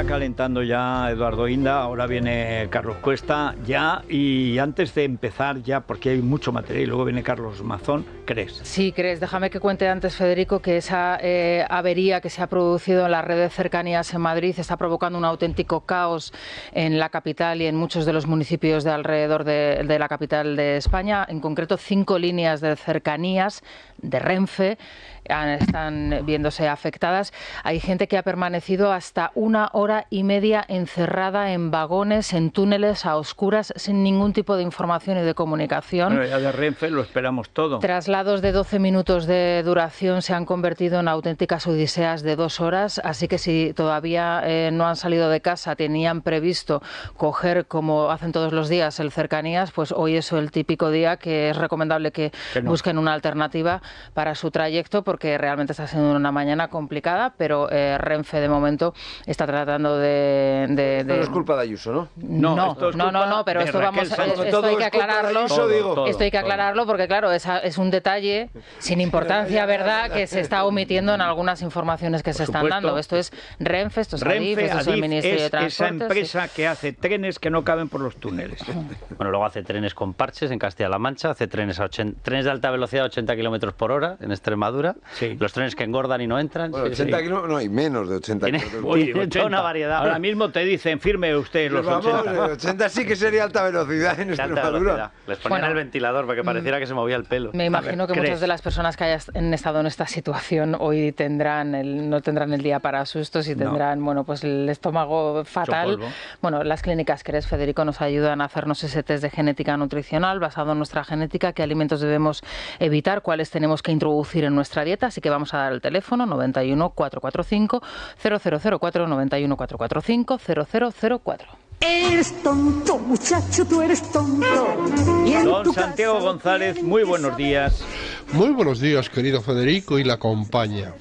está calentando ya Eduardo Inda, ahora viene Carlos Cuesta ya, y antes de empezar ya, porque hay mucho material, y luego viene Carlos Mazón, ¿crees? Sí, crees. Déjame que cuente antes, Federico, que esa avería que se ha producido en la red de cercanías en Madrid está provocando un auténtico caos en la capital y en muchos de los municipios de alrededor de la capital de España. En concreto, 5 líneas de cercanías de Renfe están viéndose afectadas. Hay gente que ha permanecido hasta 1 hora y media encerrada en vagones, en túneles, a oscuras, sin ningún tipo de información y de comunicación. Bueno, ya de Renfe lo esperamos todo. Traslados de 12 minutos de duración se han convertido en auténticas odiseas de 2 horas, así que si todavía no han salido de casa, tenían previsto coger, como hacen todos los días, el cercanías, pues hoy es el típico día que es recomendable que no busquen una alternativa para su trayecto, porque realmente está siendo una mañana complicada, pero Renfe de momento está tratando de... Esto no es culpa de Ayuso, ¿no? No, pero esto vamos a... Esto hay que aclararlo. Esto hay que aclararlo porque, claro, es un detalle sin importancia, ¿verdad?, que se está omitiendo en algunas informaciones que se están dando. Esto es Renfe, esto es Adif, esto es el Ministerio de Transportes. Esa empresa que hace trenes que no caben por los túneles. Bueno, luego hace trenes con parches en Castilla-La Mancha, hace trenes de alta velocidad a 80 kilómetros por hora en Extremadura, los trenes que engordan y no entran. Bueno, 80 kilómetros, no hay menos de 80 kilómetros. Oye, 80. Una variedad. Ahora mismo te dicen, firme usted los 80. 80 sí que sería alta velocidad en Extremadura. Les ponían el ventilador para que pareciera que se movía el pelo. Me imagino que muchas de las personas que hayan estado en esta situación hoy tendrán no tendrán el día para sustos y tendrán bueno, pues el estómago fatal. Bueno, las clínicas Cres, Federico, nos ayudan a hacernos ese test de genética nutricional basado en nuestra genética, qué alimentos debemos evitar, cuáles tenemos que introducir en nuestra dieta, así que vamos a dar el teléfono 91 445 0004 91 445 0004. Eres tonto, muchacho, tú eres tonto. Don Santiago González, muy buenos días. Muy buenos días, querido Federico y la compañía.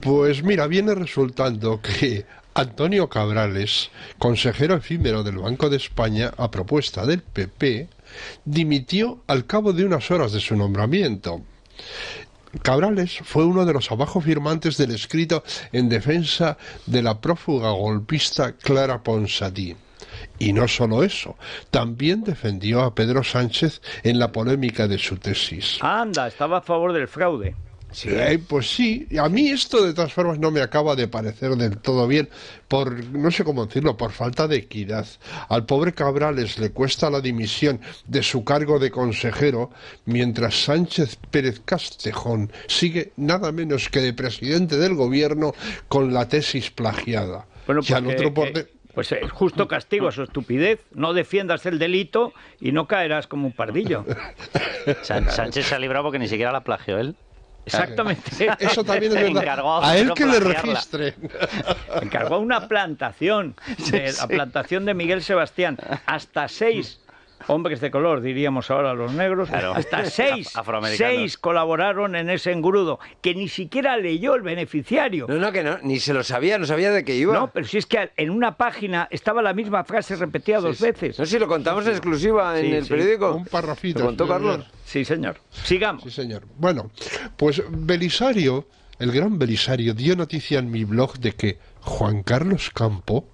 Pues mira, viene resultando que Antonio Cabrales, consejero efímero del Banco de España, a propuesta del PP, dimitió al cabo de unas horas de su nombramiento. Cabrales fue uno de los abajo firmantes del escrito en defensa de la prófuga golpista Clara Ponsatí. Y no solo eso, también defendió a Pedro Sánchez en la polémica de su tesis. Anda, estaba a favor del fraude. Sí, pues sí, a mí esto de todas formas no me acaba de parecer del todo bien, por no sé cómo decirlo, por falta de equidad. Al pobre Cabrales le cuesta la dimisión de su cargo de consejero, mientras Sánchez Pérez Castejón sigue nada menos que de presidente del gobierno con la tesis plagiada. Bueno, pues pues es justo castigo a su estupidez. No defiendas el delito y no caerás como un pardillo. Sánchez se ha librado porque ni siquiera la plagió él. Exactamente. Eso también es verdad. A él que le registre. Encargó una plantación, la plantación de Miguel Sebastián. Hasta 6 hombres de color, diríamos ahora los negros, hasta 6 afroamericanos. 6 colaboraron en ese engrudo, que ni siquiera leyó el beneficiario. No, ni se lo sabía, no sabía de qué iba. No, pero si es que en una página estaba la misma frase repetida 2 veces. No, si lo contamos en exclusiva en el periódico. Un parrafito. Lo contó Carlos. Sí, señor. Sigamos. Sí, señor. Bueno, pues Belisario, el gran Belisario, dio noticia en mi blog de que Juan Carlos Campo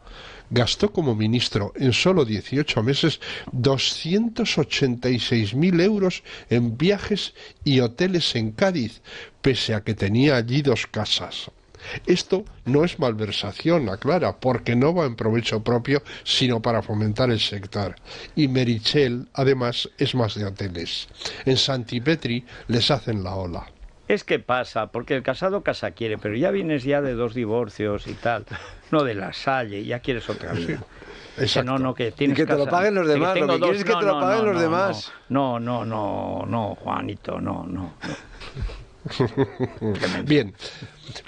gastó como ministro en solo 18 meses 286.000 euros en viajes y hoteles en Cádiz, pese a que tenía allí 2 casas. Esto no es malversación, aclara, porque no va en provecho propio, sino para fomentar el sector. Y Meritxell, además, es más de hoteles. En Santipetri les hacen la ola. Es que pasa, porque el casado casa quiere, pero ya vienes ya de 2 divorcios y tal, no de la Salle, ya quieres otra vida. Que no, que tienes que te lo paguen los demás, que lo que quieres es que te lo paguen los demás. No, Juanito, no. Bien,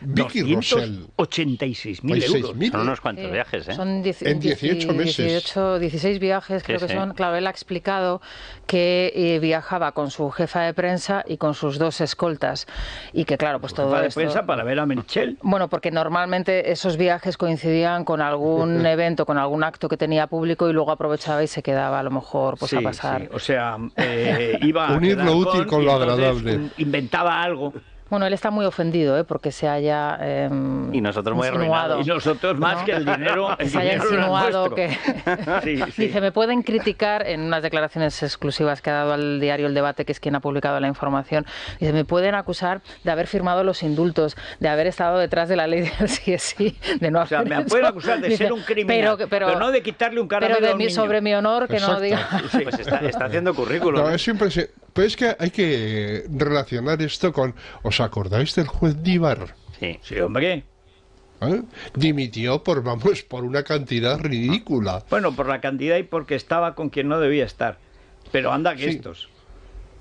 Vicky Rosell. 86.000 euros. Son unos cuantos viajes, ¿eh? Son en 18 meses. 16 viajes, creo que son. Claro, él ha explicado que viajaba con su jefa de prensa y con sus 2 escoltas. Y que, claro, pues todo esto... ¿Jefa de prensa para ver a Meritxell? Bueno, porque normalmente esos viajes coincidían con algún evento, con algún acto que tenía público y luego aprovechaba y se quedaba a lo mejor a pasar. O sea, iba a unir lo útil con lo agradable. Inventaba algo. Bueno, él está muy ofendido, ¿eh? Porque se haya y nosotros muy arruinados. Y nosotros más, ¿no? Que el dinero. El se haya insinuado no que... sí, sí. Dice, me pueden criticar, en unas declaraciones exclusivas que ha dado al diario El Debate, que es quien ha publicado la información, dice, me pueden acusar de haber firmado los indultos, de haber estado detrás de la ley del sí es sí, de no hacer eso. O sea, me pueden acusar de dice, ser un criminal, pero no de quitarle un caramelo a un niño. Sobre mi honor, que exacto. No diga... Sí, pues está haciendo currículum. No, es impresionante. Pero es que hay que relacionar esto con... ¿Os acordáis del juez Díbar? Sí, sí, hombre. ¿Eh? Dimitió por una cantidad ridícula. Bueno, por la cantidad y porque estaba con quien no debía estar. Pero anda que sí.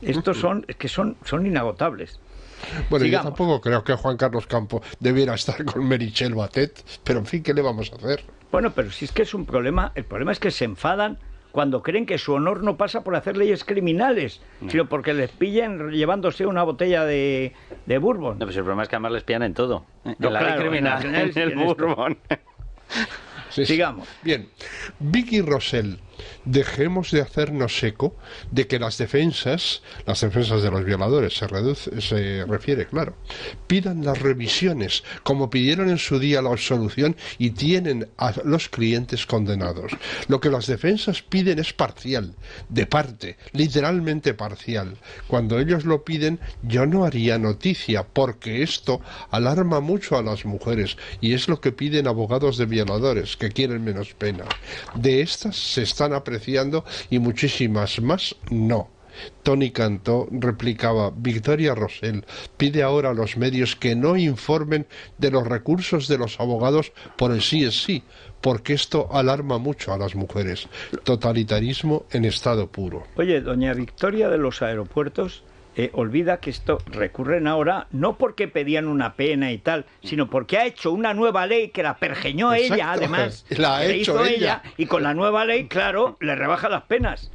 Estos son inagotables. Bueno, sigamos. Yo tampoco creo que Juan Carlos Campo debiera estar con Meritxell Batet, pero en fin, ¿qué le vamos a hacer? Bueno, pero si es que es un problema, el problema es que se enfadan cuando creen que su honor no pasa por hacer leyes criminales, no, sino porque les pillan llevándose una botella de bourbon. No, pues el problema es que además les pillan en todo. No, la claro, ley criminal, en el bourbon. Sí, sigamos. Bien, Vicky Rosell, dejemos de hacernos eco de que las defensas de los violadores, se refiere, claro, pidan las revisiones, como pidieron en su día la absolución y tienen a los clientes condenados. Lo que las defensas piden es parcial, de parte, literalmente parcial. Cuando ellos lo piden, yo no haría noticia, porque esto alarma mucho a las mujeres, y es lo que piden abogados de violadores, que quieren menos pena. De estas se están apreciando y muchísimas más no. Toni Cantó replicaba, Victoria Rosell pide ahora a los medios que no informen de los recursos de los abogados por el sí es sí, porque esto alarma mucho a las mujeres. Totalitarismo en estado puro. Oye, doña Victoria de los aeropuertos olvida que esto recurren ahora no porque pedían una pena y tal, sino porque ha hecho una nueva ley que la pergeñó exacto, ella, además la hizo ella, y con la nueva ley, claro, le rebaja las penas.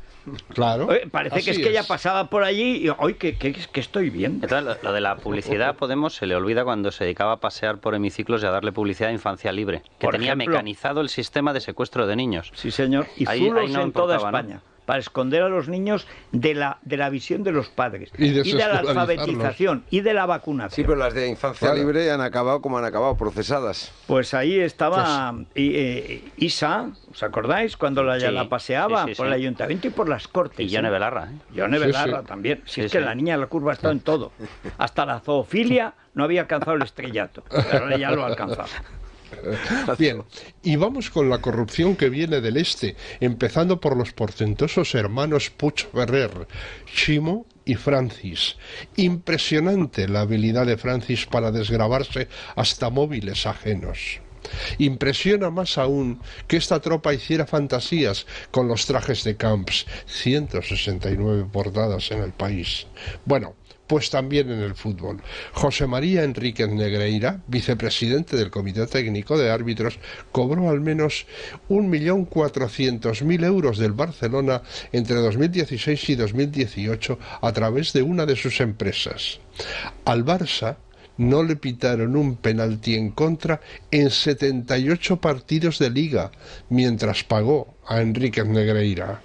Claro. Parece que es que ella pasaba por allí y hoy que estoy bien. Entonces, lo de la publicidad a Podemos se le olvida cuando se dedicaba a pasear por hemiciclos y a darle publicidad a Infancia Libre, que tenía ejemplo, mecanizado el sistema de secuestro de niños. Sí, señor. Y zulos no en toda España, ¿no? Para esconder a los niños de la visión de los padres y de la alfabetización y de la vacunación. Sí, pero las de Infancia Libre han acabado como han acabado, procesadas. Pues ahí estaba Isa, ¿os acordáis? Cuando la paseaba por el ayuntamiento y por las Cortes. Y Yone Belarra. Yone Belarra también. Si es que la niña de la curva ha estado en todo. Hasta la zoofilia no había alcanzado el estrellato, pero ella lo ha alcanzado. Bien, y vamos con la corrupción que viene del este, empezando por los portentosos hermanos Puig Ferrer, Ximo y Francis. Impresionante la habilidad de Francis para desgravarse hasta móviles ajenos. Impresiona más aún que esta tropa hiciera fantasías con los trajes de Camps, 169 portadas en el país. Bueno, pues también en el fútbol. José María Enríquez Negreira, vicepresidente del Comité Técnico de Árbitros, cobró al menos 1.400.000 euros del Barcelona entre 2016 y 2018 a través de una de sus empresas. Al Barça no le pitaron un penalti en contra en 78 partidos de liga, mientras pagó a Enríquez Negreira.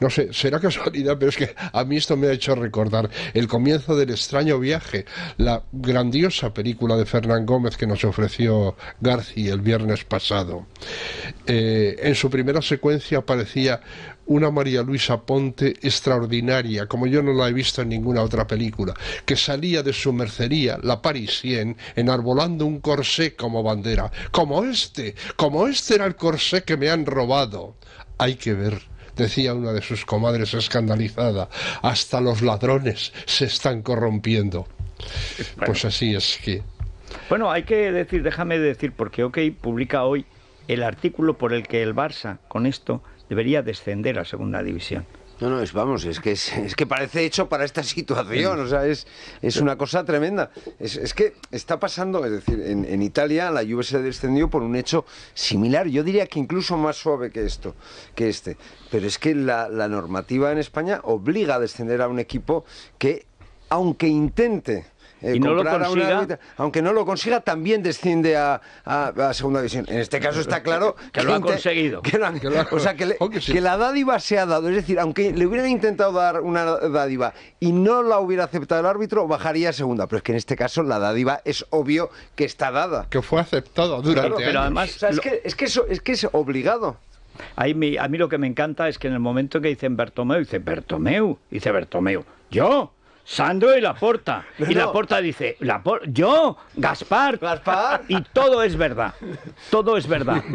No sé, será casualidad, pero es que a mí esto me ha hecho recordar el comienzo del extraño viaje, la grandiosa película de Fernán Gómez que nos ofreció Garci el viernes pasado. En su primera secuencia aparecía una María Luisa Ponte extraordinaria, como yo no la he visto en ninguna otra película, que salía de su mercería, la Parisienne, enarbolando un corsé como bandera. Como este era el corsé que me han robado. Hay que ver, decía una de sus comadres escandalizada, hasta los ladrones se están corrompiendo. Bueno, pues así es que... Bueno, hay que decir, déjame decir, porque OK publica hoy el artículo por el que el Barça, con esto, debería descender a segunda división. No, no, es que parece hecho para esta situación, o sea, es una cosa tremenda. Es que está pasando, es decir, en Italia la Juve se descendió por un hecho similar, yo diría que incluso más suave que esto, que este. Pero es que la normativa en España obliga a descender a un equipo que, aunque intente Y no lo consiga, aunque no lo consiga, también desciende a segunda división. En este caso está claro que lo ha conseguido. O sea, que la dádiva se ha dado. Es decir, aunque le hubieran intentado dar una dádiva y no la hubiera aceptado el árbitro, bajaría a segunda. Pero es que en este caso la dádiva es obvio que está dada. Que fue aceptada durante años. Pero además, o sea, es que es obligado. A mí lo que me encanta es que en el momento que dicen Bertomeu, dice Bertomeu, yo... Sandro y Laporta. Y Laporta dice, yo, Gaspar. Y todo es verdad.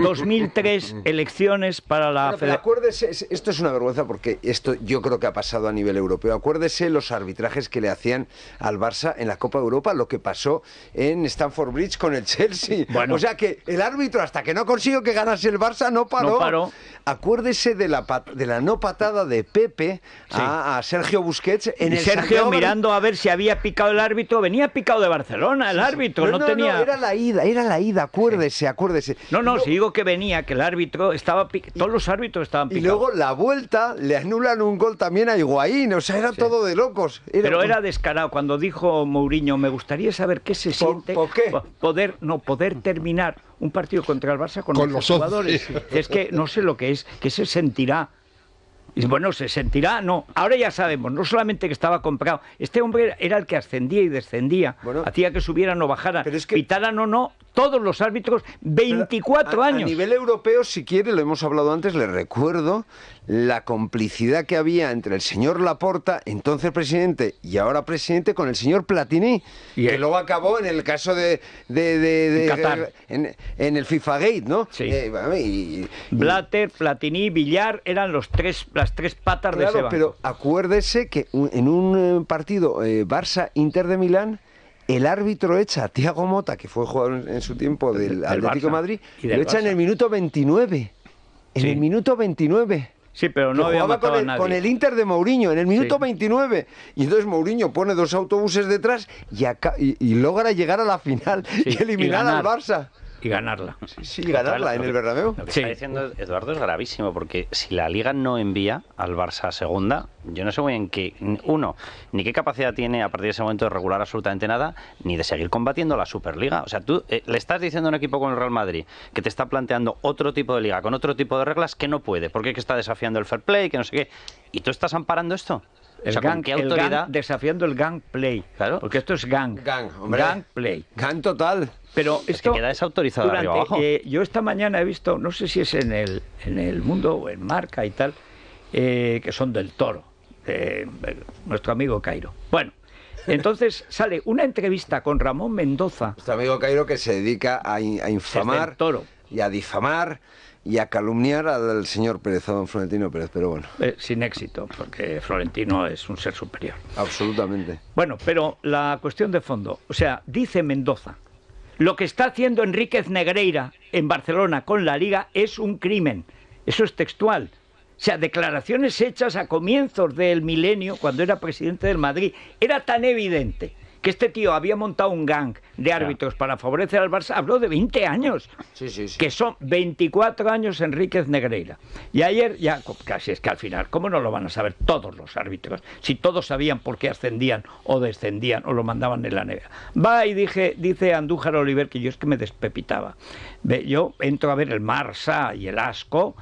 2003, elecciones para la... Pero acuérdese, esto es una vergüenza porque esto yo creo que ha pasado a nivel europeo. Acuérdese los arbitrajes que le hacían al Barça en la Copa de Europa, lo que pasó en Stamford Bridge con el Chelsea. Bueno, o sea que el árbitro, hasta que no consiguió que ganase el Barça, no paró. Acuérdese de la no patada de Pepe a Sergio Busquets en el Sergio mirando a ver si había picado el árbitro. Venía picado de Barcelona el árbitro. No, era la ida, acuérdese. No, si digo que venía, que el árbitro estaba picado, todos los árbitros estaban picados. Y luego la vuelta, le anulan un gol también a Higuaín, o sea, era todo de locos. Pero era descarado, cuando dijo Mourinho, me gustaría saber qué se siente poder terminar un partido contra el Barça con los jugadores. Es que no sé lo que es, que se sentirá. Y bueno, se sentirá, no, ahora ya sabemos, no solamente que estaba comprado, este hombre era el que ascendía y descendía, hacía que subieran o bajaran, pitaran o no, todos los árbitros, 24 años. A nivel europeo, si quiere, lo hemos hablado antes, le recuerdo la complicidad que había entre el señor Laporta, entonces presidente y ahora presidente, con el señor Platini, que luego acabó en el caso de Qatar. En el FIFA Gate, ¿no? Sí. Blatter, Platini, Villar eran las tres patas de ese banco. Pero acuérdese que en un partido Barça-Inter de Milán, el árbitro echa a Thiago Motta, que fue jugador en su tiempo del Atlético de Madrid, lo echa en el minuto 29. En el minuto 29. Sí, pero no había matado a nadie. Con el Inter de Mourinho, en el minuto 29. Y entonces Mourinho pone dos autobuses detrás y logra llegar a la final y eliminar al Barça. Y ganarla. Sí, ganarla en el Bernabéu. Lo que está diciendo Eduardo es gravísimo, porque si la Liga no envía al Barça a segunda, yo no sé muy bien qué, ni qué capacidad tiene a partir de ese momento de regular absolutamente nada, ni de seguir combatiendo la Superliga. O sea, tú le estás diciendo a un equipo como el Real Madrid que te está planteando otro tipo de liga, con otro tipo de reglas, que no puede, porque está desafiando el fair play, que no sé qué. ¿Y tú estás amparando esto? O sea, ¿con qué autoridad? Desafiando el gang play. Claro. Porque esto es gang play. Gang total. Pero esto es que queda desautorizado arriba abajo. Yo esta mañana he visto, no sé si es en el Mundo o en Marca y tal, que son del Toro, nuestro amigo Cairo. Bueno, entonces sale una entrevista con Ramón Mendoza. Nuestro amigo Cairo, que se dedica a infamar y a difamar y a calumniar al señor Pérez, a don Florentino Pérez, pero bueno. Sin éxito, porque Florentino es un ser superior. Absolutamente. Bueno, pero la cuestión de fondo, o sea, dice Mendoza, lo que está haciendo Enríquez Negreira en Barcelona con la Liga es un crimen. Eso es textual. O sea, declaraciones hechas a comienzos del milenio, cuando era presidente del Madrid. Era tan evidente que este tío había montado un gang de árbitros para favorecer al Barça. Habló de 20 años, que son 24 años Enríquez Negreira. Y ayer, ya casi es que al final, ¿cómo no lo van a saber todos los árbitros? Si todos sabían por qué ascendían o descendían o lo mandaban en la nevera. Va y dice Andújar Oliver, que yo es que me despepitaba. Yo entro a ver el Marsa y el Asco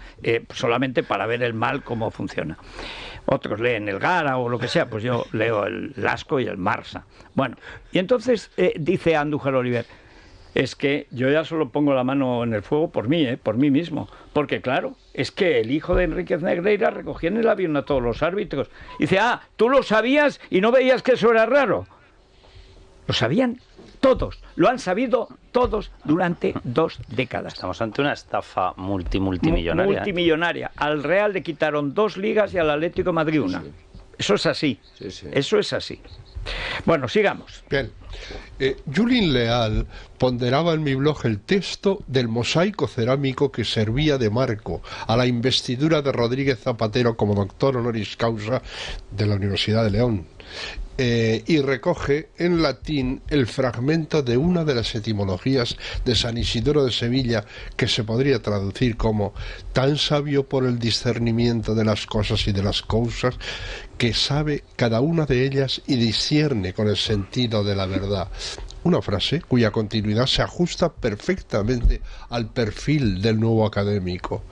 solamente para ver el mal cómo funciona. Otros leen el Gara o lo que sea, pues yo leo el Asco y el Marsa. Bueno, y entonces dice Andújar Oliver, es que yo ya solo pongo la mano en el fuego por mí, por mí mismo. Porque claro, es que el hijo de Enríquez Negreira recogía en el avión a todos los árbitros. Y dice, tú lo sabías y no veías que eso era raro. Lo sabían todos, lo han sabido todos durante 2 décadas. Estamos ante una estafa multimillonaria. Multimillonaria. Al Real le quitaron 2 ligas y al Atlético de Madrid una. Eso es así. Eso es así. Bueno, sigamos. Bien. Julín Leal ponderaba en mi blog el texto del mosaico cerámico que servía de marco a la investidura de Rodríguez Zapatero como doctor honoris causa de la Universidad de León. y recoge en latín el fragmento de una de las etimologías de San Isidoro de Sevilla, que se podría traducir como tan sabio por el discernimiento de las cosas y de las causas, que sabe cada una de ellas y discierne con el sentido de la verdad. Una frase cuya continuidad se ajusta perfectamente al perfil del nuevo académico,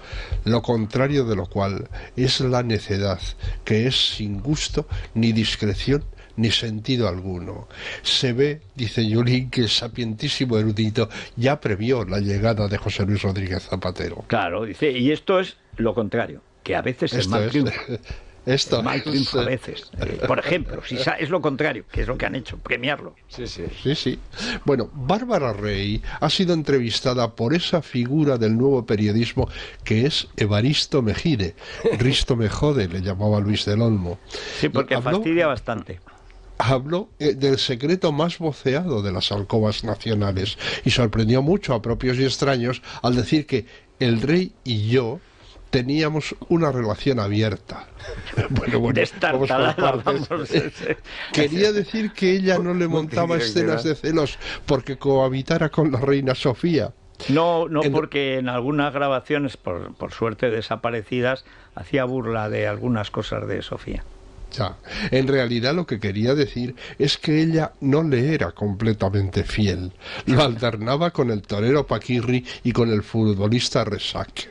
lo contrario de lo cual es la necedad, que es sin gusto, ni discreción, ni sentido alguno. Se ve, dice Yolín, que el sapientísimo erudito ya previó la llegada de José Luis Rodríguez Zapatero. Claro, dice, y esto es lo contrario, que a veces es mal triunfo. Esto, a veces. Por ejemplo, si es lo contrario, que es lo que han hecho, premiarlo. Sí, sí. Sí, sí. Bueno, Bárbara Rey ha sido entrevistada por esa figura del nuevo periodismo que es Evaristo Mejide. Risto Mejode le llamaba Luis del Olmo. Sí, porque habló, fastidia bastante. Habló del secreto más voceado de las alcobas nacionales y sorprendió mucho a propios y extraños al decir que el rey y yo teníamos una relación abierta. Bueno, vamos por partes. Quería decir que ella no le montaba escenas de celos porque cohabitara con la reina Sofía. No, porque en algunas grabaciones, por suerte desaparecidas, hacía burla de algunas cosas de Sofía. Ya. En realidad lo que quería decir es que ella no le era completamente fiel. Lo alternaba con el torero Paquirri y con el futbolista Rexach.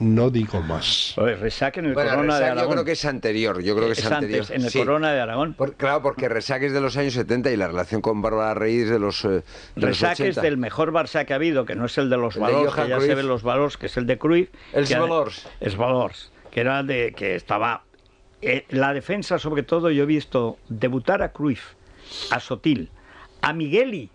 No digo más. Rexach en el Corona de Aragón. Yo creo que es anterior. Yo creo que es anterior. Antes, en el Corona de Aragón. Claro, porque Rexach es de los años 70 y la relación con Bárbara Rey es de los 80. Rexach es del mejor Barça que ha habido, que no es el de los valores, que ya se ven los valores, que es el de Cruyff. Es valores, que era de que estaba la defensa, sobre todo. Yo he visto debutar a Cruyff, a Sotil, a Migueli.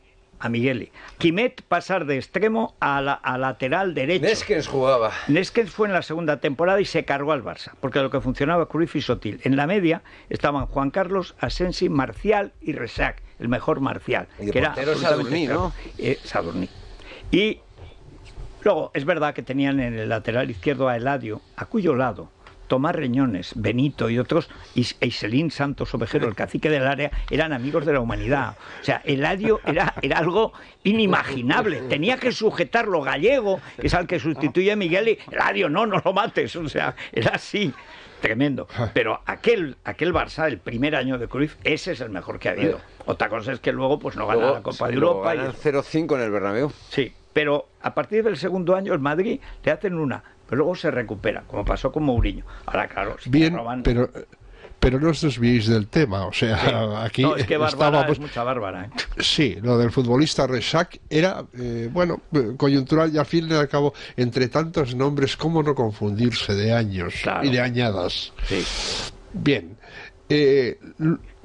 Quimet pasar de extremo a lateral derecho. Neskens jugaba. Neskens fue en la segunda temporada y se cargó al Barça, porque lo que funcionaba Cruyff y Sotil. En la media estaban Juan Carlos, Asensi, Marcial y Rexach, el mejor Marcial. Y que era Sadurní, ¿no? Sadurní. Y luego, es verdad que tenían en el lateral izquierdo a Eladio, a cuyo lado Tomás Reñones, Benito y otros, y Eiselín Santos Ovejero, el cacique del área, eran amigos de la humanidad. O sea, Eladio era algo inimaginable. Tenía que sujetarlo Gallego, que es al que sustituye a Migueli. Eladio, no lo mates. O sea, era así. Tremendo. Pero aquel Barça, el primer año de Cruyff, ese es el mejor que ha habido. Otra cosa es que luego pues no ganó la Copa de Europa. Ganan 0-5 en el Bernabéu. Sí, pero a partir del segundo año el Madrid le hacen una, pero luego se recupera, como pasó con Mourinho. Ahora, claro, si bien, roban... pero no os desviéis del tema, o sea, sí. Aquí no, es que estábamos... es mucha Bárbara, ¿eh? Sí, lo del futbolista Rexach era, bueno, coyuntural y al fin y al cabo, entre tantos nombres, cómo no confundirse de años y de añadas. Sí. Bien,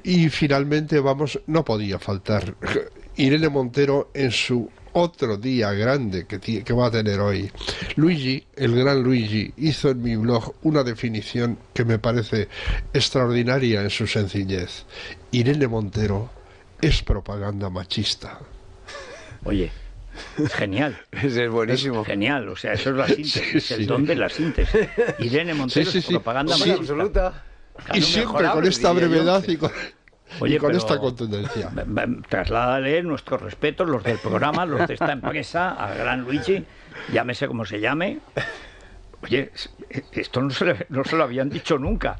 y finalmente vamos, no podía faltar Irene Montero en su... otro día grande que va a tener hoy. Luigi, el gran Luigi, hizo en mi blog una definición que me parece extraordinaria en su sencillez. Irene Montero es propaganda machista. Oye, genial. Ese es buenísimo. Es genial, o sea, eso es la síntesis, sí, el don de la síntesis. Irene Montero es propaganda machista. Absoluta. Y siempre con esta brevedad y con... Oye, y con esta contundencia. Trasládale nuestros respetos, los del programa, los de esta empresa, al gran Luigi, llámese como se llame. Oye, esto no se lo habían dicho nunca.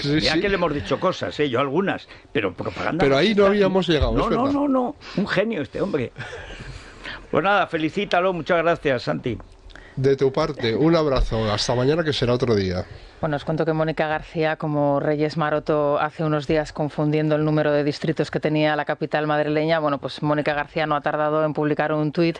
Sí, mira que le hemos dicho cosas, yo algunas, pero propaganda. Pero ahí no habíamos llegado. No, un genio este hombre. Pues nada, felicítalo, muchas gracias, Santi. De tu parte, un abrazo. Hasta mañana, que será otro día. Bueno, os cuento que Mónica García, como Reyes Maroto hace unos días confundiendo el número de distritos que tenía la capital madrileña, bueno, pues Mónica García no ha tardado en publicar un tuit,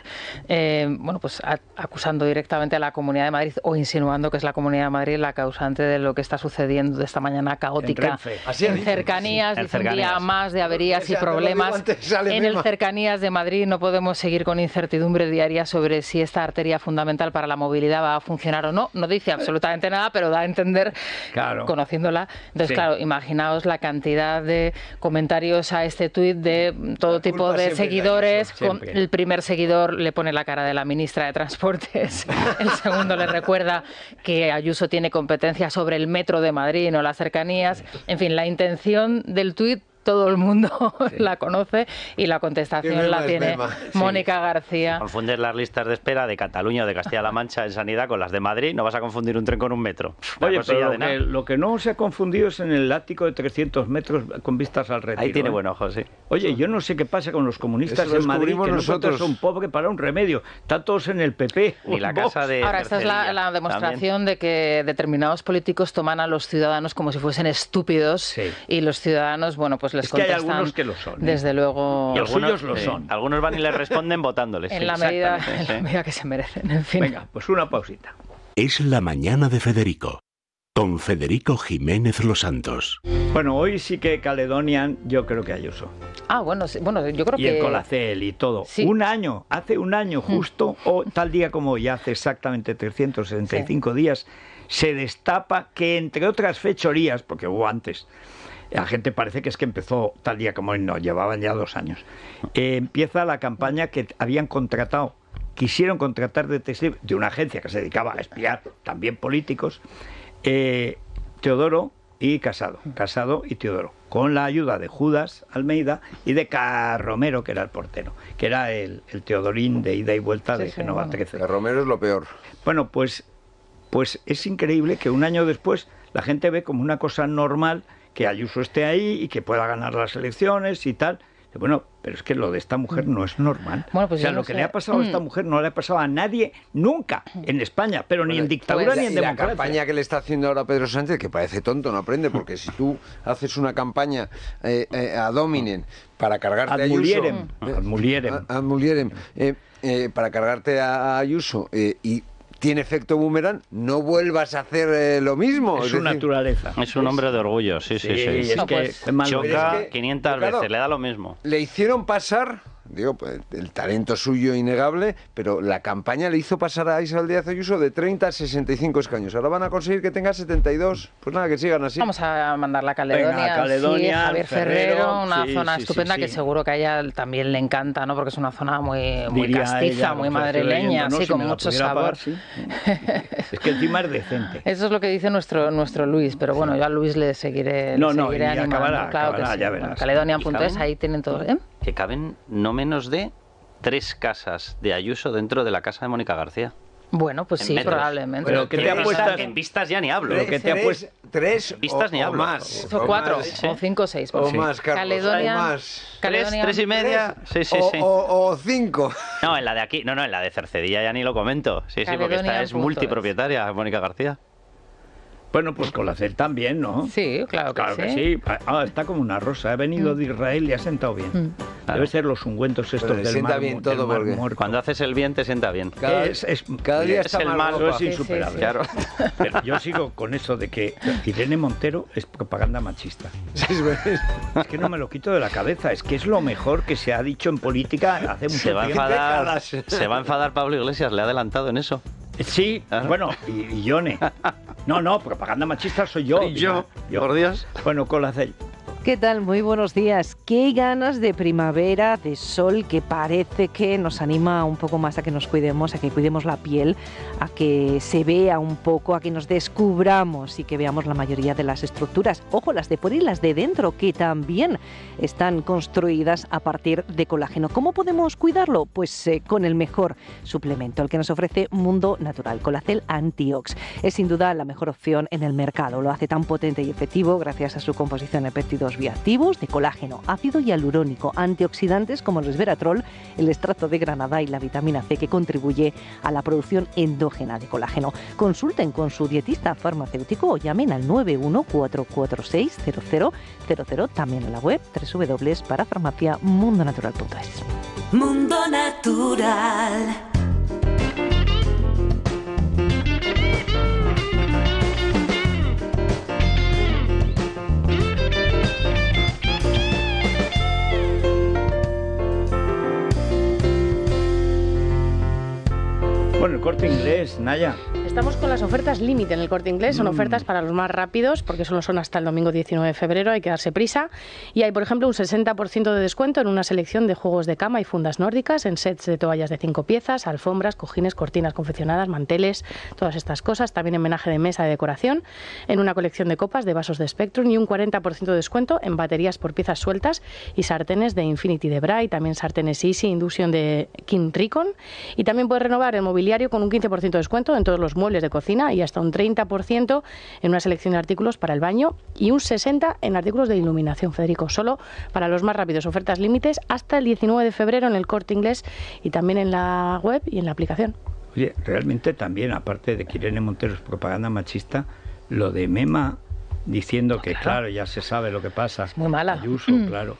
bueno, pues acusando directamente a la Comunidad de Madrid o insinuando que es la Comunidad de Madrid la causante de lo que está sucediendo de esta mañana caótica. En cercanías, dice un día más de averías y problemas. En el cercanías de Madrid no podemos seguir con incertidumbre diaria sobre si esta arteria fundamental para la movilidad va a funcionar o no. No dice absolutamente nada, pero da a entender. Claro. Conociéndola. Entonces, claro, imaginaos la cantidad de comentarios a este tuit de todo tipo de seguidores. El primer seguidor le pone la cara de la ministra de Transportes. El segundo le recuerda que Ayuso tiene competencia sobre el metro de Madrid, no las cercanías. En fin, la intención del tuit todo el mundo la conoce y la contestación la tiene Mónica García. Confundes las listas de espera de Cataluña o de Castilla-La Mancha en sanidad con las de Madrid, no vas a confundir un tren con un metro. Oye, pero lo que no se ha confundido es en el ático de 300 metros con vistas al Retiro. Ahí tiene buen ojo, sí. Oye, yo no sé qué pasa con los comunistas en Madrid, que nosotros son pobres para un remedio. Están todos en el PP. Y la casa de ahora, esta es la demostración de que determinados políticos toman a los ciudadanos como si fuesen estúpidos y los ciudadanos, bueno, pues les contestan. Es que hay algunos que lo son. Desde luego. Y algunos lo son. Algunos van y les responden votándoles. En la medida que se merecen, en fin. Venga, pues una pausita. Es la mañana de Federico, con Federico Jiménez Los Santos. Bueno, hoy sí que Caledonian, yo creo que Ayuso. Ah, bueno, sí, bueno, yo creo que... Y el Colacel y todo. Sí. Un año, hace un año justo, o tal día como hoy, hace exactamente 365 días, se destapa que, entre otras fechorías, porque hubo antes... La gente parece que es que empezó tal día como hoy, no, llevaban ya 2 años. Empieza la campaña que habían contratado, quisieron contratar detectives de una agencia que se dedicaba a espiar también políticos, Teodoro y Casado, Casado y Teodoro, con la ayuda de Judas Almeida y de Carromero, que era el portero, que era el Teodorín de ida y vuelta de Génova 13. Carromero es lo peor. Bueno, pues es increíble que un año después la gente ve como una cosa normal que Ayuso esté ahí y que pueda ganar las elecciones y tal. Bueno, pero es que lo de esta mujer no es normal. Bueno, pues o sea, lo que le ha pasado a esta mujer no le ha pasado a nadie nunca en España, pero ni en dictadura ni en democracia. La campaña que le está haciendo ahora Pedro Sánchez, que parece tonto, no aprende, porque si tú haces una campaña a Dominen para cargarte a Ayuso y... tiene efecto boomerang, no vuelvas a hacer lo mismo. Es su naturaleza. Es un hombre de orgullo, sí. No, pues, choca 500 veces, claro, le da lo mismo. Le hicieron pasar, digo, pues, el talento suyo innegable, pero la campaña le hizo pasar a Isabel Díaz Ayuso de 30 a 65 escaños. Ahora van a conseguir que tenga 72. Pues nada, que sigan así. Vamos a mandar la Caledonia, venga, Caledonia, Javier Ferrero, una zona estupenda que seguro que a ella también le encanta, ¿no? Porque es una zona muy, muy castiza, ella, muy madrileña, así con mucho sabor. Pagar, sí. Es que encima es decente. Eso es lo que dice nuestro Luis, pero bueno, yo a Luis le seguiré animando. Acabará, claro que sí. Bueno, Caledonian.es, ahí tienen todo. Que caben no menos de 3 casas de Ayuso dentro de la casa de Mónica García. Bueno, pues sí, probablemente. Pero que te apuestas, en vistas ya ni hablo. Lo que te apuestas 3 vistas ni hablo. Más. O 4 o 5 o 6. O más, Carlos. Caledonia, más. 3 y media. Sí. O 5. No, en la de aquí. No, en la de Cercedilla ya ni lo comento. Sí, porque esta es multipropietaria, Mónica García. Bueno, pues con la CEL también, ¿no? Sí, claro que sí. Ah, está como una rosa. Ha venido de Israel y ha sentado bien. Claro. Debe ser los ungüentos estos del mar. Sienta bien todo, porque cuando haces el bien te sienta bien. Cada día está más ropa. Es insuperable. Sí. Pero yo sigo con eso de que Irene Montero es propaganda machista. Es que no me lo quito de la cabeza. Es que es lo mejor que se ha dicho en política hace mucho tiempo. Se va a enfadar Pablo Iglesias. Le ha adelantado en eso. Sí, bueno, y Yone. No, propaganda machista soy yo. Yo, por Dios. Bueno, Colacel. ¿Qué tal? Muy buenos días. Qué ganas de primavera, de sol, que parece que nos anima un poco más a que nos cuidemos, a que cuidemos la piel, a que se vea un poco, a que nos descubramos y que veamos la mayoría de las estructuras. Ojo, las de por y las de dentro, que también están construidas a partir de colágeno. ¿Cómo podemos cuidarlo? Pues con el mejor suplemento, el que nos ofrece Mundo Natural, Colacel Antiox. Es sin duda la mejor opción en el mercado. Lo hace tan potente y efectivo gracias a su composición de péptidos bioactivos de colágeno, ácido hialurónico, antioxidantes como el resveratrol, el extracto de granada y la vitamina C, que contribuye a la producción endógena de colágeno. Consulten con su dietista farmacéutico o llamen al 914460000, también en la web www.parafarmaciamundonatural.es. Mundo Natural. Corte Inglés, Naya. Estamos con las ofertas límite en el Corte Inglés. Son ofertas para los más rápidos, porque solo son hasta el domingo 19 de febrero, hay que darse prisa. Y hay, por ejemplo, un 60% de descuento en una selección de juegos de cama y fundas nórdicas, en sets de toallas de 5 piezas, alfombras, cojines, cortinas confeccionadas, manteles, todas estas cosas. También en menaje de mesa de decoración, en una colección de copas, de vasos de Spectrum, y un 40% de descuento en baterías por piezas sueltas y sartenes de Infinity de Bra, y también sartenes Easy Induction de Kintricon. Y también puedes renovar el mobiliario con un 15% de descuento en todos los muebles de cocina y hasta un 30% en una selección de artículos para el baño y un 60% en artículos de iluminación, Federico. Solo para los más rápidos, ofertas límites hasta el 19 de febrero en el Corte Inglés y también en la web y en la aplicación. Oye, realmente también, aparte de que Irene Montero es propaganda machista, lo de Mema diciendo no, que claro, ya se sabe lo que pasa. Es muy mala. Ayuso, claro.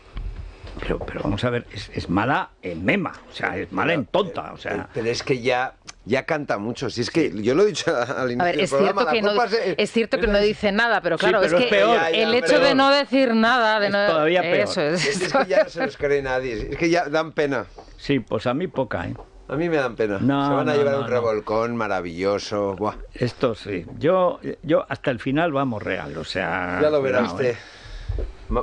Pero vamos a ver, es mala en Mema, o sea, es mala en tonta. O sea. Pero es que ya canta mucho, si es que yo lo he dicho al inicio del programa. Es cierto que no dice nada, pero claro, sí, pero es que peor, el hecho peor. De no decir nada... De es no, todavía peor. Eso es que ya no se los cree nadie, es que ya dan pena. Sí, pues a mí poca, ¿eh? A mí me dan pena. No, se van a llevar un revolcón maravilloso. Buah. Esto sí, yo hasta el final vamos real, o sea... Ya lo verá usted.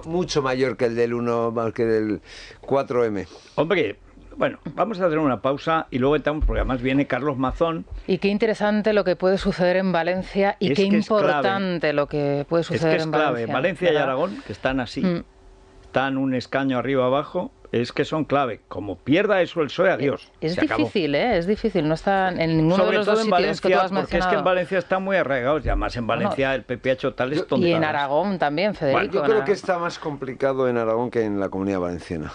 Mucho mayor que el del 1, más que del 4M. Hombre, bueno, vamos a hacer una pausa y luego estamos, porque además viene Carlos Mazón. Y qué interesante lo que puede suceder en Valencia y qué importante lo que puede suceder en Valencia. Es que es clave. Valencia y Aragón, que están así, están un escaño arriba abajo, es que son clave. Como pierda eso el PSOE, adiós. Es difícil, ¿eh? Es difícil. No están en ninguno de los dos sitios que tú has mencionado. Porque es que en Valencia están muy arraigados. Y además en Valencia el PP ha hecho tales tontadas. Y en Aragón también, Federico. Bueno, yo creo que está más complicado en Aragón que en la Comunidad Valenciana.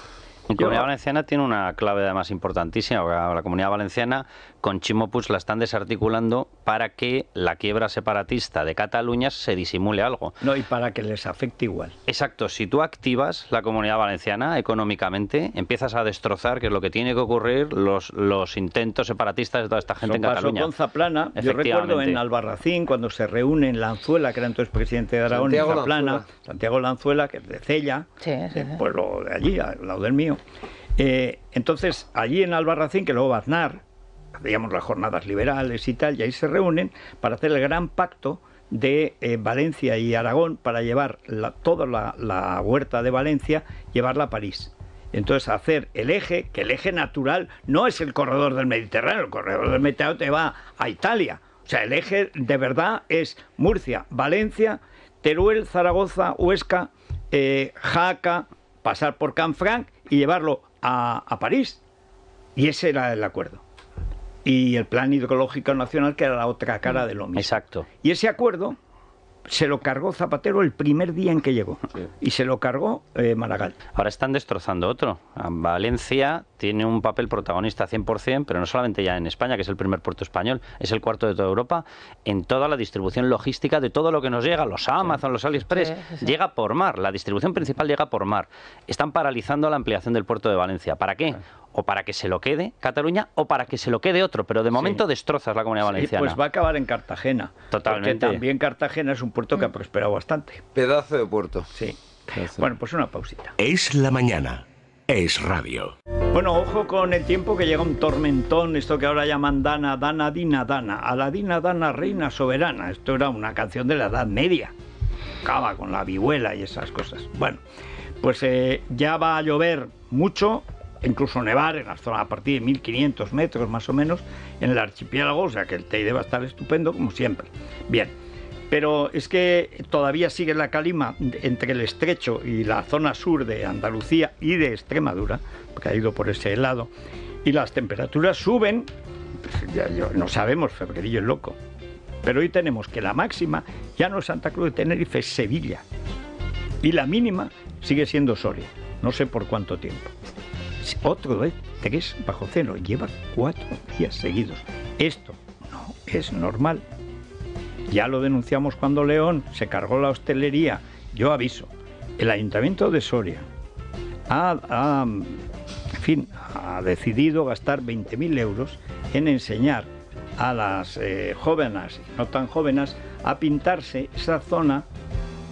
La Comunidad Valenciana tiene una clave además importantísima. La Comunidad Valenciana con Ximo Puig la están desarticulando para que la quiebra separatista de Cataluña se disimule algo. No, y para que les afecte igual. Exacto, si tú activas la Comunidad Valenciana económicamente, empiezas a destrozar, que es lo que tiene que ocurrir, los intentos separatistas de toda esta gente en Cataluña. Con Zaplana, yo recuerdo en Albarracín, cuando se reúne en Lanzuela, que era entonces presidente de Aragón, Santiago Lanzuela, que es de Cella, el pueblo de allí, al lado del mío. Entonces allí en Albarracín, que luego va a Aznar, digamos las jornadas liberales y tal, y ahí se reúnen para hacer el gran pacto de Valencia y Aragón para llevar toda la huerta de Valencia, llevarla a París. Entonces hacer el eje, que el eje natural no es el corredor del Mediterráneo, el corredor del Mediterráneo te va a Italia, o sea, el eje de verdad es Murcia, Valencia, Teruel, Zaragoza, Huesca, Jaca, pasar por Canfranc y llevarlo a París. Y ese era el acuerdo. Y el Plan Hidrológico Nacional, que era la otra cara de lo mismo. Exacto. Y ese acuerdo se lo cargó Zapatero el primer día en que llegó. Sí. Y se lo cargó Maragall. Ahora están destrozando otro. Valencia tiene un papel protagonista 100%, pero no solamente ya en España, que es el primer puerto español, es el cuarto de toda Europa, en toda la distribución logística de todo lo que nos llega, los Amazon, los AliExpress, llega por mar. La distribución principal llega por mar. Están paralizando la ampliación del puerto de Valencia. ¿Para qué? O para que se lo quede Cataluña o para que se lo quede otro, pero de momento destrozas la Comunidad Valenciana. Pues va a acabar en Cartagena. Totalmente. Porque también Cartagena es un puerto que ha prosperado bastante. Pedazo de puerto. Sí. Bueno, pues una pausita. Es la mañana. Es radio. Bueno, ojo con el tiempo, que llega un tormentón, esto que ahora llaman Dana, Dana, Dina, Dana. Aladina, Dana, Reina Soberana. Esto era una canción de la Edad Media. Acaba con la vihuela y esas cosas. Bueno, pues ya va a llover mucho, incluso nevar en la zona a partir de 1500 metros más o menos en el archipiélago, o sea que el Teide va a estar estupendo como siempre. Bien, pero es que todavía sigue la calima entre el estrecho y la zona sur de Andalucía y de Extremadura, porque ha ido por ese lado, y las temperaturas suben, pues ya no sabemos, febrerillo es loco, pero hoy tenemos que la máxima ya no es Santa Cruz de Tenerife, es Sevilla, y la mínima sigue siendo Soria, no sé por cuánto tiempo. Otro vez, 3 bajo cero, lleva 4 días seguidos. Esto no es normal. Ya lo denunciamos cuando León se cargó la hostelería. Yo aviso, el Ayuntamiento de Soria ha decidido gastar 20.000 euros en enseñar a las jóvenes y no tan jóvenes a pintarse esa zona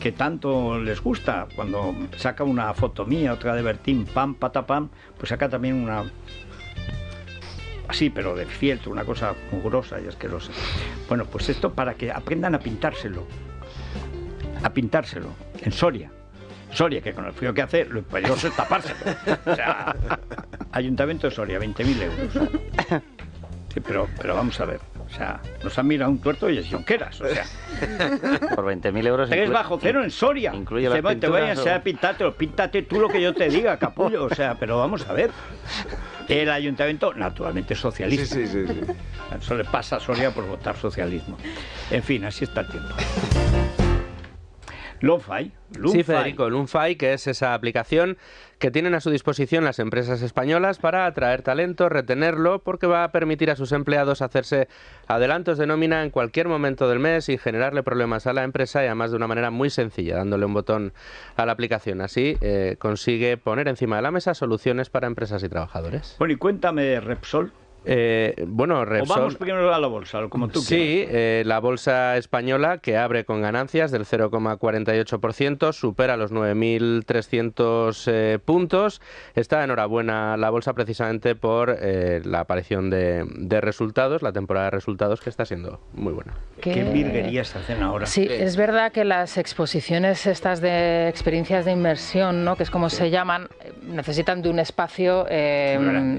que tanto les gusta. Cuando saca una foto mía, otra de Bertín, pam, patapam, pues saca también una... así, pero del fieltro, una cosa mugrosa y asquerosa. Bueno, pues esto para que aprendan a pintárselo, en Soria. Soria, que con el frío que hace, lo peligroso es taparse. O sea, Ayuntamiento de Soria, 20.000 euros. Sí, pero vamos a ver, o sea, nos han mirado un tuerto y es yonqueras, o sea. Por 20.000 euros... 3 bajo cero en Soria. Incluye las pinturas, te voy a enseñar a pintártelo, píntate tú lo que yo te diga, capullo, o sea, pero vamos a ver. El ayuntamiento, naturalmente socialista. Sí, sí, sí, sí. Eso le pasa a Soria por votar socialismo. En fin, así está el tiempo. Lunfai. Sí, Federico, Lunfai, que es esa aplicación que tienen a su disposición las empresas españolas para atraer talento, retenerlo, porque va a permitir a sus empleados hacerse adelantos de nómina en cualquier momento del mes y generarle problemas a la empresa, y además de una manera muy sencilla, dándole un botón a la aplicación. Así consigue poner encima de la mesa soluciones para empresas y trabajadores. Bueno, y cuéntame, Repsol. Bueno, Repsol, o vamos primero a la bolsa, como tú quieras. Sí, la bolsa española, que abre con ganancias del 0,48%, supera los 9.300 puntos. Está enhorabuena la bolsa precisamente por la aparición de resultados, la temporada de resultados, que está siendo muy buena. ¿Qué virguerías hacen ahora? Sí, es verdad que las exposiciones estas de experiencias de inmersión, ¿no?, que es como se llaman, necesitan de un espacio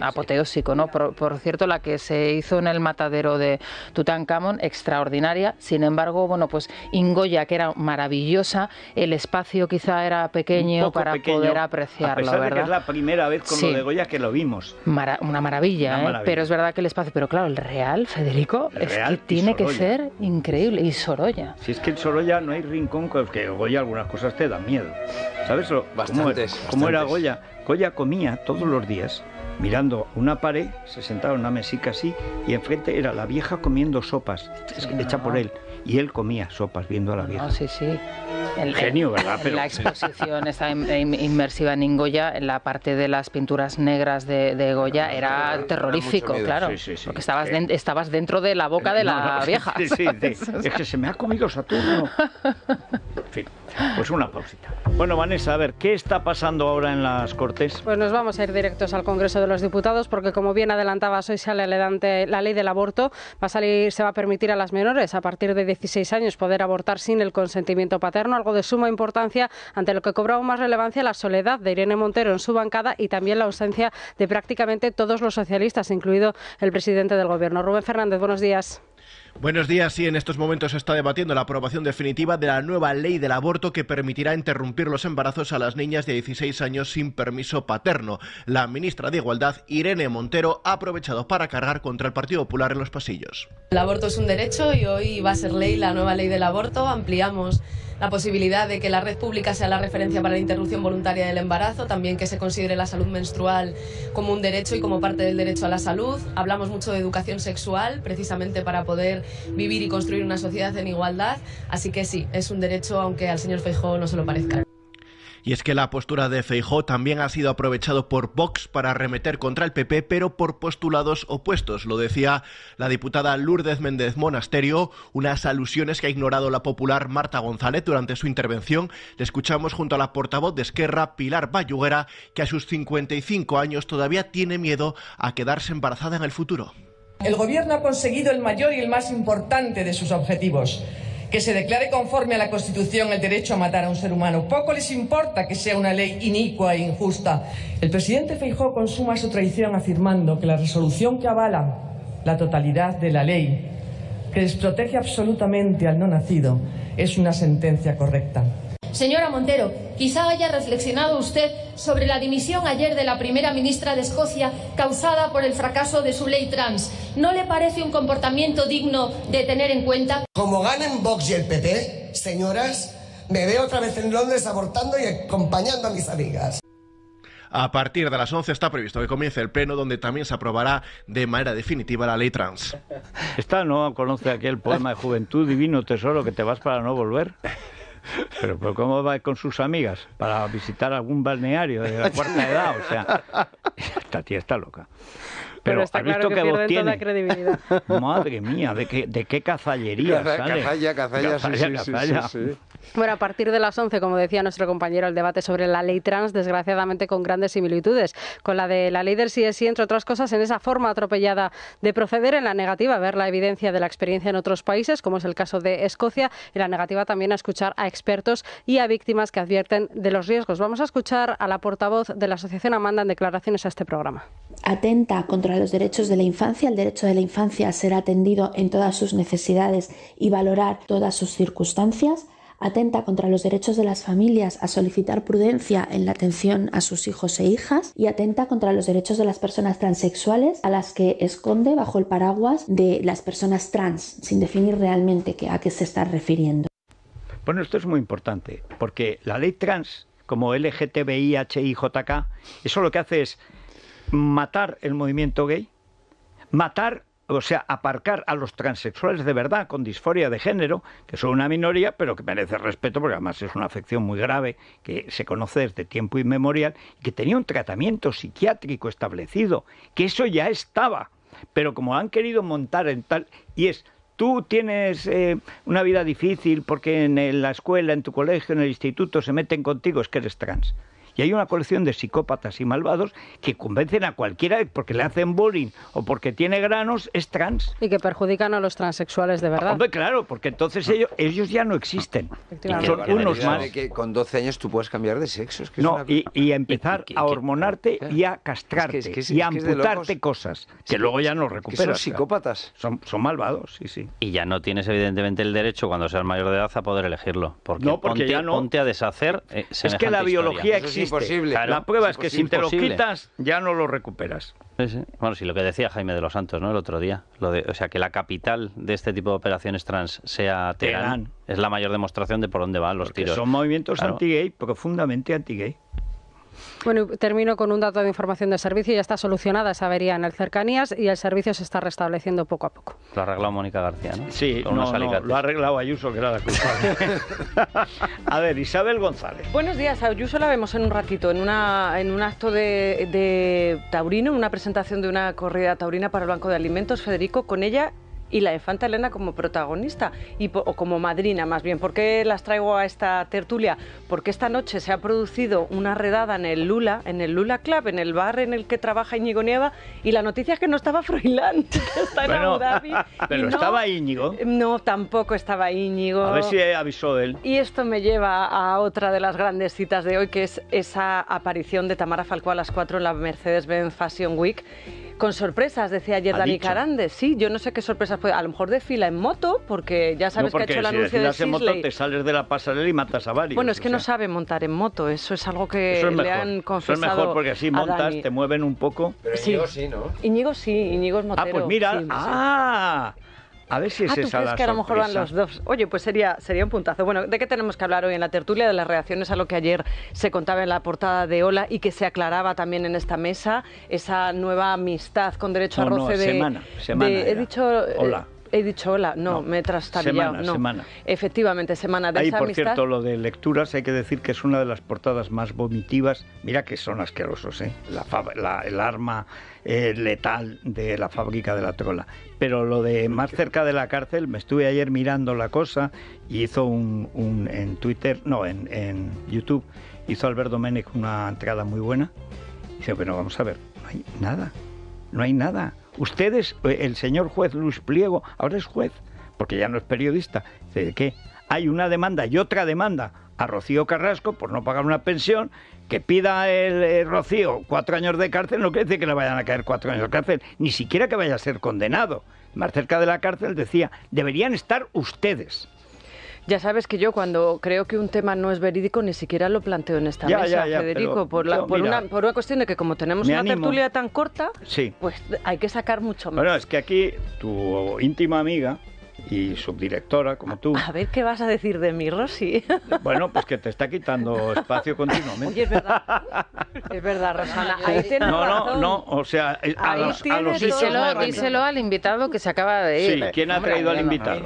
apoteósico, ¿no? Por cierto, la que se hizo en el matadero de Tutankamón, extraordinaria. Sin embargo, bueno, pues Ingoya, que era maravillosa, el espacio quizá era pequeño para poder apreciarlo, ¿verdad? A pesar de que es la primera vez con lo de Goya que lo vimos. Una maravilla, ¿eh? Pero es verdad que el espacio... Pero claro, el Real, Federico, es que tiene que ser increíble. Y Sorolla. Si es que en Sorolla no hay rincón, que Goya algunas cosas te dan miedo. ¿Sabes cómo era Goya? Goya comía todos los días mirando una pared, se sentaba en una mesica así, y enfrente era la vieja comiendo sopas, hecha por él, y él comía sopas viendo a la vieja. Genio, ¿verdad? Pero... La exposición está inmersiva en Goya, la parte de las pinturas negras de Goya era terrorífico, claro, porque estabas dentro de la boca de la vieja. Es que se me ha comido Saturno. En fin, pues una pausita. Bueno, Vanessa, a ver, ¿qué está pasando ahora en las Cortes? Pues nos vamos a ir directos al Congreso de los Diputados, porque como bien adelantabas, hoy sale adelante la ley del aborto. Se va a permitir a las menores a partir de 16 años poder abortar sin el consentimiento paterno, algo de suma importancia ante lo que cobraba más relevancia la soledad de Irene Montero en su bancada y también la ausencia de prácticamente todos los socialistas, incluido el presidente del Gobierno. Rubén Fernández, buenos días. Buenos días. Sí, en estos momentos se está debatiendo la aprobación definitiva de la nueva ley del aborto que permitirá interrumpir los embarazos a las niñas de 16 años sin permiso paterno. La ministra de Igualdad, Irene Montero, ha aprovechado para cargar contra el Partido Popular en los pasillos. El aborto es un derecho y hoy va a ser ley la nueva ley del aborto. Ampliamos la posibilidad de que la red pública sea la referencia para la interrupción voluntaria del embarazo, también que se considere la salud menstrual como un derecho y como parte del derecho a la salud. Hablamos mucho de educación sexual, precisamente para poder vivir y construir una sociedad en igualdad. Así que sí, es un derecho, aunque al señor Feijóo no se lo parezca. Y es que la postura de Feijóo también ha sido aprovechado por Vox para arremeter contra el PP, pero por postulados opuestos. Lo decía la diputada Lourdes Méndez Monasterio, unas alusiones que ha ignorado la popular Marta González durante su intervención. Le escuchamos junto a la portavoz de Esquerra, Pilar Bayuguera, que a sus 55 años todavía tiene miedo a quedarse embarazada en el futuro. El Gobierno ha conseguido el mayor y el más importante de sus objetivos: que se declare conforme a la Constitución el derecho a matar a un ser humano. Poco les importa que sea una ley inicua e injusta. El presidente Feijóo consuma su traición afirmando que la resolución que avala la totalidad de la ley, que desprotege absolutamente al no nacido, es una sentencia correcta. Señora Montero, quizá haya reflexionado usted sobre la dimisión ayer de la primera ministra de Escocia causada por el fracaso de su ley trans. ¿No le parece un comportamiento digno de tener en cuenta? Como ganen Vox y el PP, señoras, me veo otra vez en Londres abortando y acompañando a mis amigas. A partir de las 11 está previsto que comience el pleno, donde también se aprobará de manera definitiva la ley trans. ¿Esta no conoce aquel poema de Juventud, divino tesoro, que te vas para no volver? Pero ¿cómo va con sus amigas? Para visitar algún balneario de la cuarta edad, o sea... Esta tía está loca. Pero está claro que pierden toda credibilidad. Madre mía, ¿de qué cazallería sale? Cazalla, sí. Bueno, a partir de las 11, como decía nuestro compañero, el debate sobre la ley trans, desgraciadamente con grandes similitudes con la de la ley del sí es sí, entre otras cosas, en esa forma atropellada de proceder, en la negativa a ver la evidencia de la experiencia en otros países, como es el caso de Escocia, y la negativa también a escuchar a expertos y a víctimas que advierten de los riesgos. Vamos a escuchar a la portavoz de la Asociación Amanda en declaraciones a este programa. Atenta contra los derechos de la infancia. El derecho de la infancia a ser atendido en todas sus necesidades y valorar todas sus circunstancias. Atenta contra los derechos de las familias a solicitar prudencia en la atención a sus hijos e hijas, y atenta contra los derechos de las personas transexuales, a las que esconde bajo el paraguas de las personas trans, sin definir realmente a qué se está refiriendo. Bueno, esto es muy importante, porque la ley trans, como LGTBI, HIJK, eso lo que hace es matar el movimiento gay, matar, o sea, aparcar a los transexuales de verdad con disforia de género, que son una minoría, pero que merece respeto, porque además es una afección muy grave que se conoce desde tiempo inmemorial, y que tenía un tratamiento psiquiátrico establecido, que eso ya estaba, pero como han querido montar en tal, y es, tú tienes una vida difícil porque en la escuela, en tu colegio, en el instituto se meten contigo, es que eres trans. Y hay una colección de psicópatas y malvados que convencen a cualquiera porque le hacen bullying o porque tiene granos, es trans. Y que perjudican a los transexuales de verdad. Hombre, claro, porque entonces ellos ya no existen. Son unos más. Que con 12 años tú puedes cambiar de sexo. Es que no, es una... y empezar a hormonarte y a castrarte y a amputarte cosas que luego ya no recuperas. Son psicópatas. Son malvados, sí, sí. Y ya no tienes evidentemente el derecho cuando seas mayor de edad a poder elegirlo. Porque ya no. Ponte a deshacer semejante historia. Es que la biología existe. Imposible. Claro, la prueba es que si te lo quitas ya no lo recuperas. Sí. Bueno, sí, lo que decía Jaime de los Santos, ¿no?, el otro día, que la capital de este tipo de operaciones trans sea Teherán es la mayor demostración de por dónde van los tiros. Son movimientos anti-gay, profundamente anti-gay. Bueno, termino con un dato de información de servicio. Ya está solucionada esa avería en el Cercanías y el servicio se está restableciendo poco a poco. Lo ha arreglado Mónica García, ¿no? Sí, no, lo ha arreglado Ayuso, que era la culpable. A ver, Isabel González. Buenos días. Ayuso la vemos en un ratito, en un acto de taurino, una presentación de una corrida taurina para el Banco de Alimentos. Federico, con ella y la infanta Elena como protagonista, o como madrina más bien. ¿Por qué las traigo a esta tertulia? Porque esta noche se ha producido una redada en el Lula Club, en el bar en el que trabaja Íñigo Nieva, y la noticia es que no estaba Froilán, que está en Abu Dhabi. ¿Pero estaba Íñigo? No, tampoco estaba Íñigo. A ver si avisó él. Y esto me lleva a otra de las grandes citas de hoy, que es esa aparición de Tamara Falcó a las 4 en la Mercedes-Benz Fashion Week. Con sorpresas, decía ayer Dani Carande. Sí, yo no sé qué sorpresas puede. A lo mejor desfila en moto, porque ya sabes que ha hecho el anuncio de Sisley. En moto te sales de la pasarela y matas a varios. Bueno, es que no sabe montar en moto. Eso es algo que le han confesado. Eso es mejor, porque así montas, te mueven un poco. Pero Íñigo sí, ¿no? Íñigo sí, Íñigo es motero. Ah, pues mira. Sí, ¡ah! A ver si es esa la sorpresa. ¿Tú crees que a lo mejor van los dos? Oye, pues sería un puntazo. Bueno, ¿de qué tenemos que hablar hoy en la tertulia? De las reacciones a lo que ayer se contaba en la portada de Hola y que se aclaraba también en esta mesa, esa nueva amistad con derecho a roce de... Semana de, Hola. He dicho Hola, no, me he trastabillado. Semana. Efectivamente, Semana de esa amistad. Por cierto, lo de lecturas, hay que decir que es una de las portadas más vomitivas. Mira que son asquerosos, ¿eh? El arma letal de la fábrica de la trola. Pero lo de más cerca de la cárcel, me estuve ayer mirando la cosa, y hizo en Twitter, no, en YouTube, hizo Alberto Domenech una entrada muy buena. Y dice, bueno, vamos a ver, no hay nada. Ustedes, el señor juez Luis Pliego, ahora es juez, porque ya no es periodista. ¿De qué? Hay una demanda y otra demanda a Rocío Carrasco por no pagar una pensión, que pida el Rocío 4 años de cárcel, no quiere decir que le vayan a caer 4 años de cárcel, ni siquiera que vaya a ser condenado. Más cerca de la cárcel decía, deberían estar ustedes. Ya sabes que yo cuando creo que un tema no es verídico ni siquiera lo planteo en esta mesa, Federico, por una cuestión de que como tenemos una tertulia tan corta, sí, pues hay que sacar mucho más. Bueno, es que aquí tu íntima amiga y subdirectora, como tú... A ver qué vas a decir de mí, Rosy. Bueno, pues que te está quitando espacio continuamente. Oye, es verdad, Rosana. Ahí tienes razón. No, o sea, a los hijos... Díselo al invitado que se acaba de ir. Sí, ¿quién ha traído al invitado?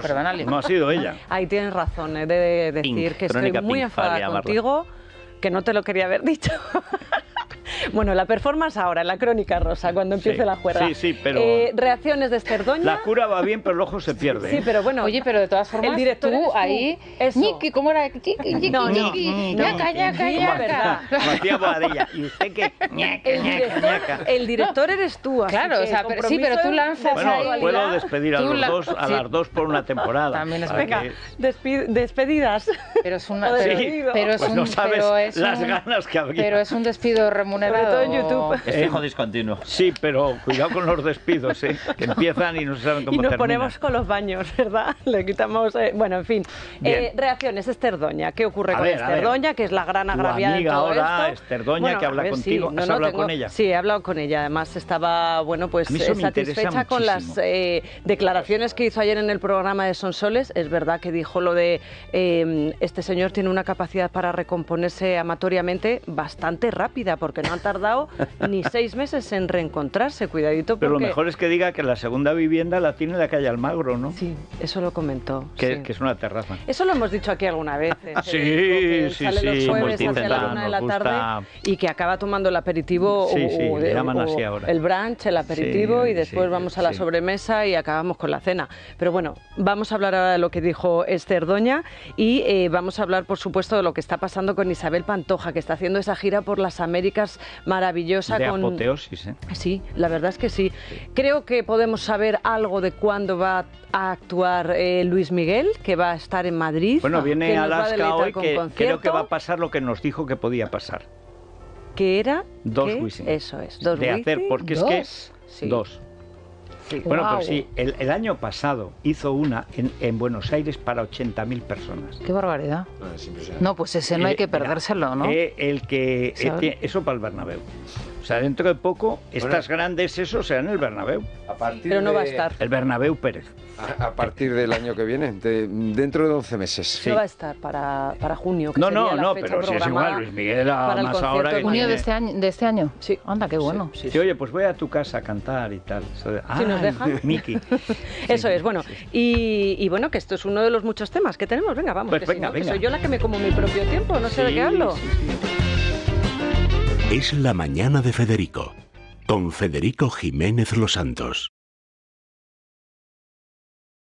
Perdona, no ha sido ella. Ahí tienes razón, he de decir que estoy muy enfadada contigo, que no te lo quería haber dicho. Bueno, la performance ahora, la crónica rosa, cuando empiece la juerga. Sí, sí, pero... reacciones de Cerdoña. La cura va bien, pero el ojo se pierde. Sí, pero bueno... Oye, pero de todas formas, el director tú ahí... Ñiqui, ¿cómo era? Ñaca, Matías Boadilla. ¿Y usted qué? Ñaca. El director eres tú. Claro, o sea, sí, pero tú lanzas... Bueno, puedo despedir a los dos, a las dos por una temporada. También es verdad. Despedidas. Pero es una... Pero es un... las ganas que había. Pero es un despido remunerado. Sobre todo en YouTube. Es fijo discontinuo. Sí, pero cuidado con los despidos, ¿eh? Que empiezan y no se saben cómo terminan. Y nos ponemos con los baños, ¿verdad? Le quitamos... bueno, en fin. Reacciones, Esther Doña. ¿Qué ocurre con Esther Doña, que es la gran agraviada de todo esto? Ahora, Esther Doña, bueno, que habla contigo. Sí, ¿has hablado con ella? Sí, he hablado con ella. Además, estaba, bueno, pues satisfecha con las declaraciones que hizo ayer en el programa de Sonsoles. Es verdad que dijo lo de este señor tiene una capacidad para recomponerse amatoriamente bastante rápida, porque no han tardado ni 6 meses en reencontrarse, cuidadito. Porque... Pero lo mejor es que diga que la segunda vivienda la tiene en la calle Almagro, ¿no? Sí, eso lo comentó. Que, sí, que es una terraza. Eso lo hemos dicho aquí alguna vez. Sí, sí, sale los jueves hacia la 1 de la tarde y que acaba tomando el aperitivo, el brunch, el aperitivo, y después vamos a la sobremesa y acabamos con la cena. Pero bueno, vamos a hablar ahora de lo que dijo Esther Doña y vamos a hablar, por supuesto, de lo que está pasando con Isabel Pantoja, que está haciendo esa gira por las Américas maravillosa. De apoteosis, ¿eh? Sí, la verdad es que sí. Creo que podemos saber algo de cuándo va a actuar Luis Miguel, que va a estar en Madrid. Bueno, viene a Alaska hoy, que creo que va a pasar lo que nos dijo que podía pasar. ¿Qué era? Dos Wisin. Eso es. Dos Wisin. De hacer, porque es que... Sí. Dos. Sí. Bueno, wow. Pues sí, el año pasado hizo una en Buenos Aires para 80.000 personas. ¡Qué barbaridad! Ah, es impresionante. No, pues ese no hay que perdérselo, ¿no? Eso para el Bernabéu. O sea, dentro de poco, estas grandes, eso será en el Bernabéu. Pero no va a estar. El Bernabéu Pérez. A partir del año que viene, dentro de 11 meses. Sí. No va a estar para junio, que sería la fecha programada. No, pero si es igual, Luis Miguel, más ahora que junio de este año. Sí. Anda, qué bueno. Sí, sí, sí. Sí, oye, pues voy a tu casa a cantar y tal. Si nos dejan. Miki. Eso es, bueno. Y bueno, que esto es uno de los muchos temas que tenemos. Venga, vamos. Pues que venga, venga. Que soy yo la que me como mi propio tiempo, no sé de qué hablo. Sí, sí. Es la mañana de Federico, con Federico Jiménez Los Santos.